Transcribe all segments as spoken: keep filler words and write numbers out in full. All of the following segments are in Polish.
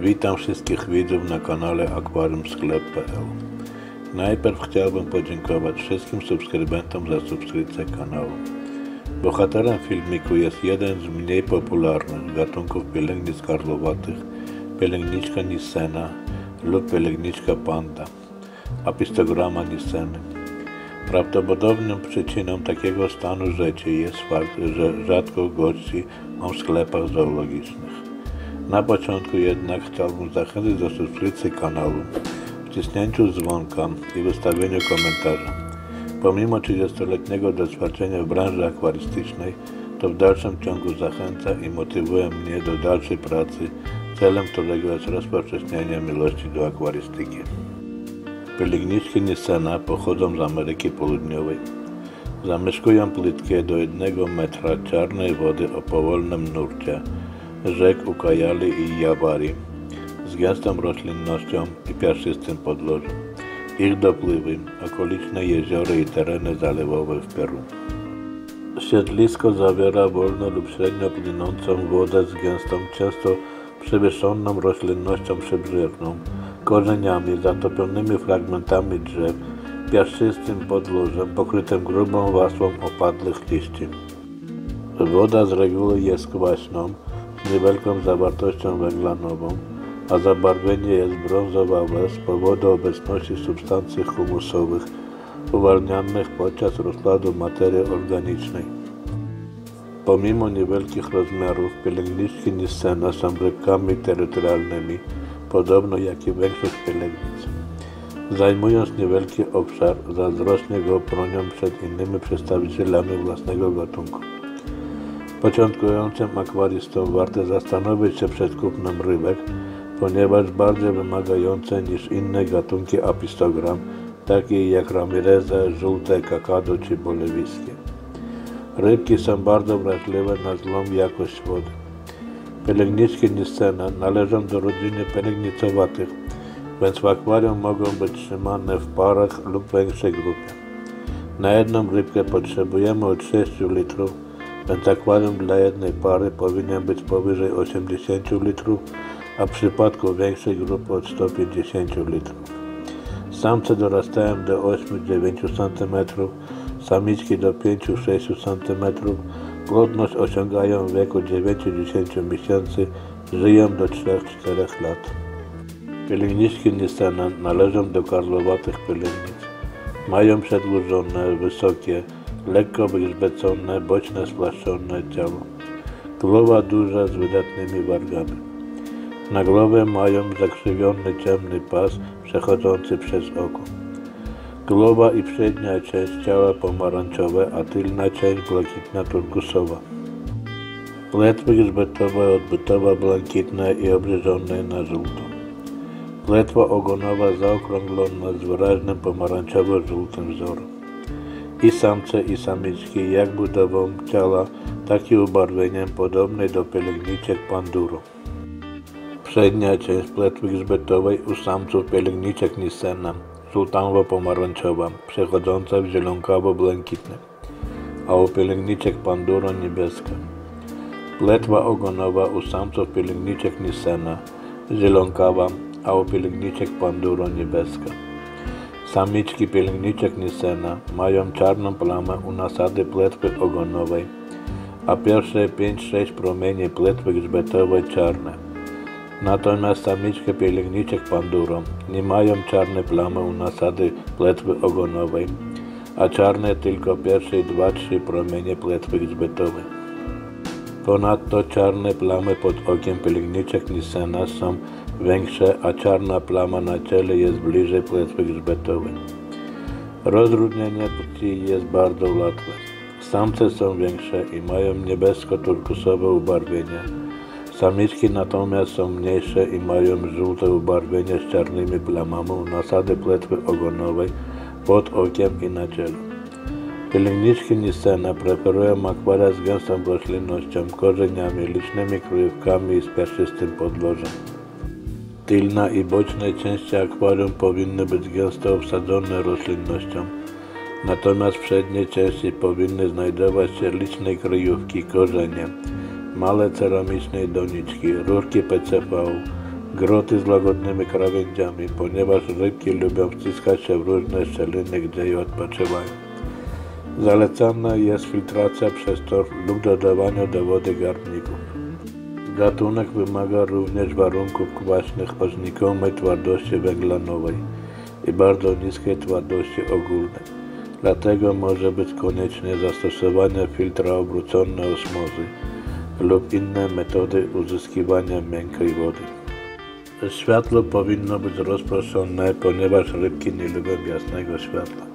Witam wszystkich widzów na kanale akwariumsklep kropka pe el. Najpierw chciałbym podziękować wszystkim subskrybentom za subskrypcję kanału. Bohaterem filmiku jest jeden z mniej popularnych gatunków pielęgnic karłowatych, pielęgniczka Nijssena lub pielęgniczka panda, apistogramma Nijsseny. Prawdopodobną przyczyną takiego stanu rzeczy jest fakt, że rzadko gości mam w sklepach zoologicznych. Na początku jednak chciałbym zachęcić do subskrypcji kanału, wciśnięciu dzwonka i wystawieniu komentarza. Pomimo trzydziestoletniego doświadczenia w branży akwarystycznej, to w dalszym ciągu zachęca i motywuje mnie do dalszej pracy, celem którego jest rozpowszechnienie miłości do akwarystyki. Pielęgniczki Nijssena pochodzą z Ameryki Południowej. Zamieszkują płytkie do jednego metra czarnej wody o powolnym nurcie rzek Ucayali i Yavarí z gęstą roślinnością i piaszczystym podłożem. Ich dopływy, okoliczne jeziory i tereny zalewowe w Peru. Siedlisko zawiera wolno lub średnio płynącą wodę z gęstą, często przewyższoną roślinnością przybrzeżną, korzeniami, zatopionymi fragmentami drzew, piaszczystym podłożem pokrytym grubą warstwą opadłych liści. Woda z reguły jest kwaśną, z niewielką zawartością węglanową, a zabarwienie jest brązowawe z powodu obecności substancji humusowych uwalnianych podczas rozkładu materii organicznej. Pomimo niewielkich rozmiarów, pielęgniczki Nijssena są rybkami terytorialnymi, podobno jak i większość pielęgnic. Zajmując niewielki obszar, zazdrośnie go bronią przed innymi przedstawicielami własnego gatunku. Początkującym akwarystom warto zastanowić się przed kupnem rybek, ponieważ bardziej wymagające niż inne gatunki apistogram, takie jak ramireza, żółte, kakado czy boliwijskie. Rybki są bardzo wrażliwe na złą jakość wody. Pielęgniczki Nijssena należą do rodziny pielęgnicowatych, więc w akwarium mogą być trzymane w parach lub większej grupie. Na jedną rybkę potrzebujemy od sześciu litrów, więc akwarium dla jednej pary powinien być powyżej osiemdziesięciu litrów, a w przypadku większej grupy od stu pięćdziesięciu litrów. Samce dorastają do ośmiu do dziewięciu centymetrów, samiczki do pięciu do sześciu centymetrów, płodność osiągają w wieku dziewięciu do dziesięciu miesięcy, żyją do trzech do czterech lat. Pielęgniczki Nijssena należą do karłowatych pielęgnic. Mają przedłużone, wysokie, lekko wygrzbecone, boczne, spłaszczone ciało. Głowa duża z wydatnymi wargami. Na głowę mają zakrzywiony ciemny pas przechodzący przez oko. Głowa i przednia część ciała pomarańczowe, a tylna część błękitna turkusowa. Płetwy grzbetowe, odbytowa błękitne i obrzyżone na żółto. Płetwa ogonowa zaokrąglona z wyraźnym pomarańczowo-żółtym wzorem. I samce i samiczki, jak budową ciała, tak i ubarwieniem podobnej do pielęgniczek Panduro. Przednia część płetwy grzbetowej u samców pielęgniczek Nijssena, żółtawo-pomarańczowa, przechodząca w zielonkawo-błękitne, a u pielęgniczek Panduro niebieska. Płetwa ogonowa u samców pielęgniczek Nijssena, zielonkawa, a u pielęgniczek Panduro niebieska. Samiczki pielęgniczek Nijssena mają czarną plamę u nasady płetwy ogonowej, a pierwsze pięć do sześciu promieni płetwy grzbetowej czarne. Natomiast samiczki pielęgniczek Panduro nie mają czarnej plamy u nasady płetwy ogonowej, a czarne tylko pierwsze dwa do trzech promienie płetwy grzbetowej. Ponadto czarne plamy pod okiem pielęgniczek Nijssena są większe, a czarna plama na ciele jest bliżej płetwy grzbetowej. Rozróżnienie płci jest bardzo łatwe. Samce są większe i mają niebiesko-turkusowe ubarwienie. Samiczki natomiast są mniejsze i mają żółte ubarwienie z czarnymi plamami u nasady płetwy ogonowej pod okiem i na ciele. Pielęgniczki Nijssena preferują akwaria z gęstą roślinnością, korzeniami, licznymi krywkami i z piaszczystym podłożem. Tylna i boczne części akwarium powinny być gęsto obsadzone roślinnością, natomiast w przedniej części powinny znajdować się liczne kryjówki, korzenie, małe ceramiczne doniczki, rurki P C V, groty z łagodnymi krawędziami, ponieważ rybki lubią wciskać się w różne szczeliny, gdzie je odpoczywają. Zalecana jest filtracja przez torf lub dodawanie do wody garbników. Gatunek wymaga również warunków kwaśnych o znikomej twardości węglanowej i bardzo niskiej twardości ogólnej. Dlatego może być konieczne zastosowanie filtra obróconej osmozy lub inne metody uzyskiwania miękkiej wody. Światło powinno być rozproszone, ponieważ rybki nie lubią jasnego światła.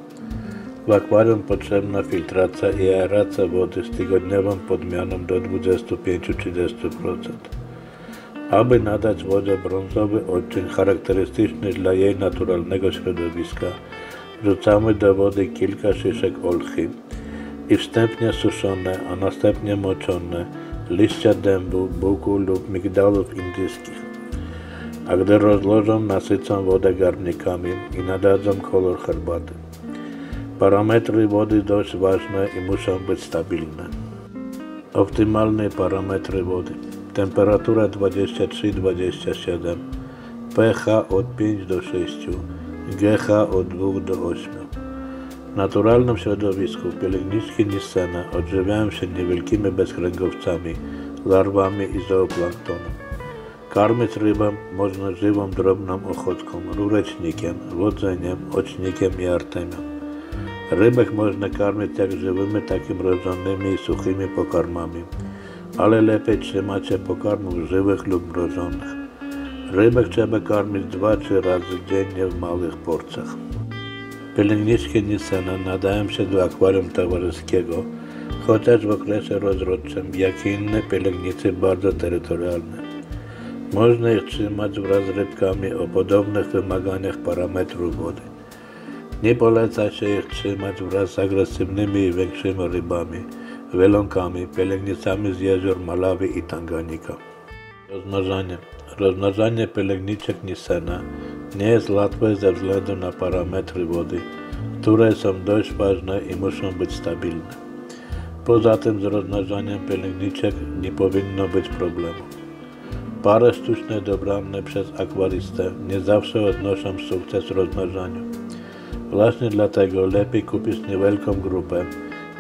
W akwarium potrzebna filtracja i aeracja wody z tygodniową podmianą do dwudziestu pięciu do trzydziestu procent, aby nadać wodzie brązowy odcień charakterystyczny dla jej naturalnego środowiska. Wrzucamy do wody kilka szyszek olchy i wstępnie suszone, a następnie moczone liścia dębu, buku lub migdałów indyjskich. A gdy rozłożą, nasycą wodę garnkami i nadadzą kolor herbaty. Parametry wody dość ważne i muszą być stabilne. Optymalne parametry wody. Temperatura dwadzieścia trzy do dwudziestu siedmiu, pH od pięciu do sześciu. G H od dwóch do ośmiu. W naturalnym środowisku pielęgniczki Nijssena odżywiają się niewielkimi bezkręgowcami, larwami i zooplanktonem. Karmić rybę można żywą drobną ochotką, rurecznikiem, wodzeniem, ocznikiem i artemią. Rybek można karmić jak żywymi, tak i mrożonymi i suchymi pokarmami, ale lepiej trzymać się pokarmów żywych lub mrożonych. Rybek trzeba karmić dwa, trzy razy dziennie w małych porcjach. Pielęgniczki Nijssena nadają się do akwarium towarzyskiego, chociaż w okresie rozrodczym, jak i inne pielęgnicy bardzo terytorialne. Można ich trzymać wraz z rybkami o podobnych wymaganiach parametrów wody. Nie poleca się ich trzymać wraz z agresywnymi i większymi rybami, wieląkami, pielęgnicami z jezior Malave i Tanganyika. Rozmnażanie. Rozmnażanie pielęgniczek Nijssena nie jest łatwe ze względu na parametry wody, które są dość ważne i muszą być stabilne. Poza tym z rozmnażaniem pielęgniczek nie powinno być problemu. Pary sztuczne dobrane przez akwarystę nie zawsze odnoszą sukces w rozmnażaniu. Właśnie dlatego lepiej kupić niewielką grupę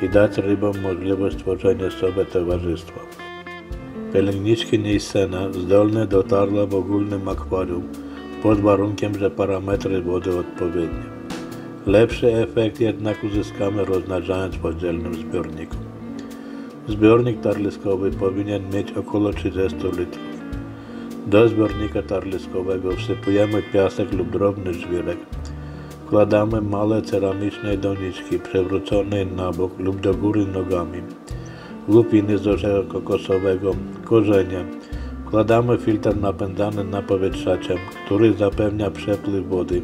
i dać rybom możliwość stworzenia sobie towarzystwa. Pielęgniczki Nijssena zdolne dotarła w ogólnym akwarium pod warunkiem, że parametry wody odpowiednie. Lepszy efekt jednak uzyskamy rozmnażając w oddzielnym zbiorniku. Zbiornik tarliskowy powinien mieć około trzydziestu litrów. Do zbiornika tarliskowego wsypujemy piasek lub drobny żwirek. Wkładamy małe ceramiczne doniczki przewrócone na bok lub do góry nogami. Lupiny z orzecha kokosowego, korzenie. Wkładamy filtr napędzany napowietrzaczem, który zapewnia przepływ wody,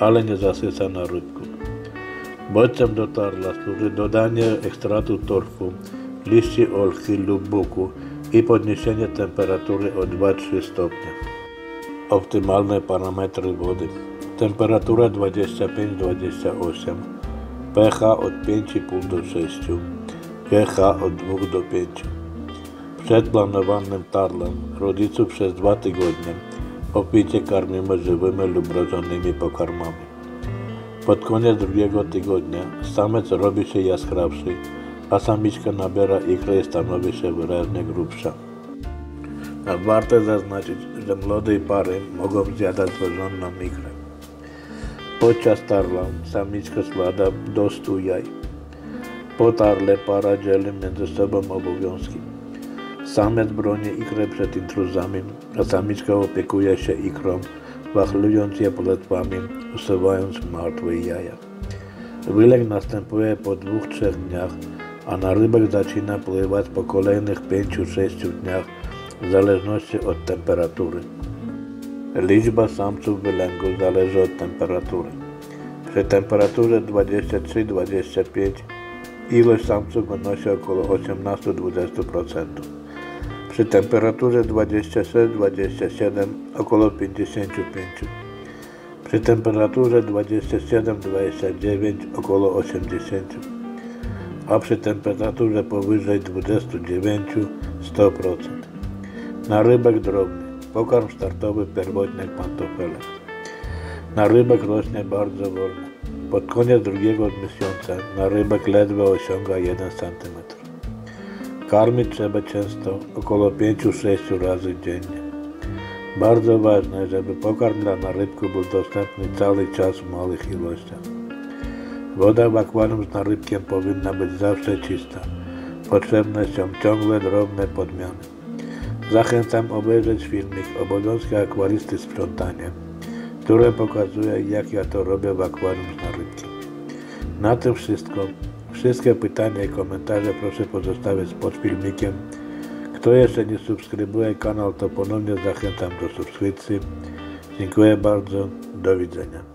ale nie zasysa na rybku. Bodźcem do tarla służy dodanie ekstraktu torfu, liści olchy lub buku i podniesienie temperatury o dwa do trzech stopni. Optymalne parametry wody. Temperatura dwadzieścia pięć do dwudziestu ośmiu, pH od pięciu i pół do sześciu. pH od dwóch do pięciu. Przed planowanym tarlem rodziców przez dwa tygodnie opicie karmimy żywymi lub mrożonymi pokarmami. Pod koniec drugiego tygodnia samec robi się jaskrawszy, a samiczka nabiera ikry i stanowi się wyraźnie grubsza. Warto zaznaczyć, że młode pary mogą zjadać złożoną ikrę. Podczas tarla samiczka składa do stu jaj. Po tarle para dzieli między sobą obowiązki. Samiec broni ikrę przed intruzami, a samiczka opiekuje się ikrą, wachlując je płetwami, usuwając martwe jaja. Wylęg następuje po dwóch, trzech dniach, a narybek zaczyna pływać po kolejnych pięciu, sześciu dniach, w zależności od temperatury. Liczba samców wylęgu zależy od temperatury. Przy temperaturze dwadzieścia trzy do dwudziestu pięciu ilość samców wynosi około osiemnaście do dwudziestu procent. Przy temperaturze dwadzieścia sześć do dwudziestu siedmiu około pięćdziesięciu pięciu procent. Przy temperaturze dwadzieścia siedem do dwudziestu dziewięciu około osiemdziesięciu procent. A przy temperaturze powyżej dwudziestu dziewięciu procent sto procent. Narybek drobny. Pokarm startowy, pierwotny, pantofele. Na rybek rośnie bardzo wolno. Pod koniec drugiego miesiąca na rybek ledwo osiąga jeden centymetr. Karmić trzeba często, około pięć do sześciu razy dziennie. Bardzo ważne, żeby pokarm dla narybków był dostępny cały czas w małych ilościach. Woda w akwarium z narybkiem powinna być zawsze czysta. Potrzebne są ciągle drobne podmiany. Zachęcam obejrzeć filmik Obowiązki akwarysty sprzątanie, które pokazuje, jak ja to robię w akwarium z narybkiem. Na tym wszystko. Wszystkie pytania i komentarze proszę pozostawić pod filmikiem. Kto jeszcze nie subskrybuje kanał, to ponownie zachęcam do subskrypcji. Dziękuję bardzo. Do widzenia.